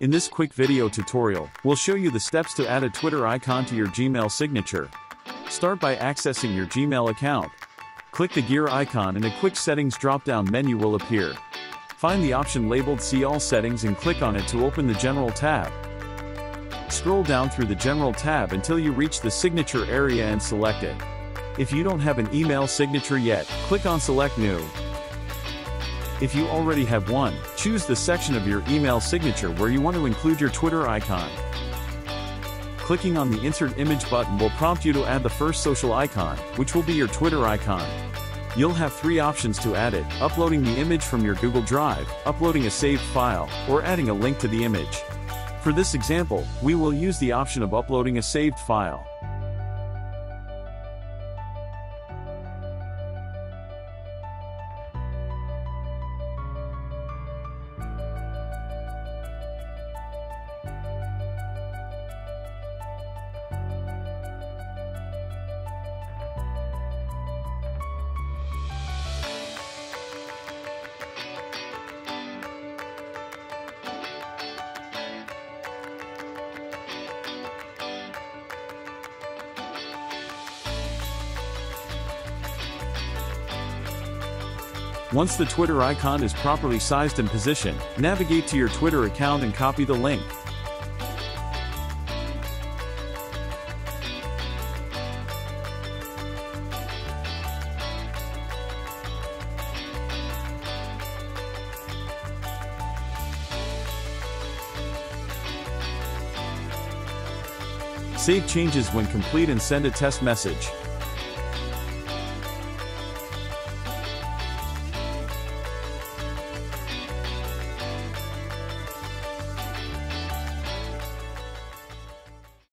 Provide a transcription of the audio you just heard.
In this quick video tutorial, we'll show you the steps to add a Twitter icon to your Gmail signature. Start by accessing your Gmail account. Click the gear icon and a quick settings drop-down menu will appear. Find the option labeled See All Settings and click on it to open the General tab. Scroll down through the General tab until you reach the Signature area and select it. If you don't have an email signature yet, click on Select New. If you already have one, choose the section of your email signature where you want to include your Twitter icon. Clicking on the Insert Image button will prompt you to add the first social icon, which will be your Twitter icon. You'll have three options to add it: uploading the image from your Google Drive, uploading a saved file, or adding a link to the image. For this example, we will use the option of uploading a saved file. Once the Twitter icon is properly sized and positioned, navigate to your Twitter account and copy the link. Save changes when complete and send a test message.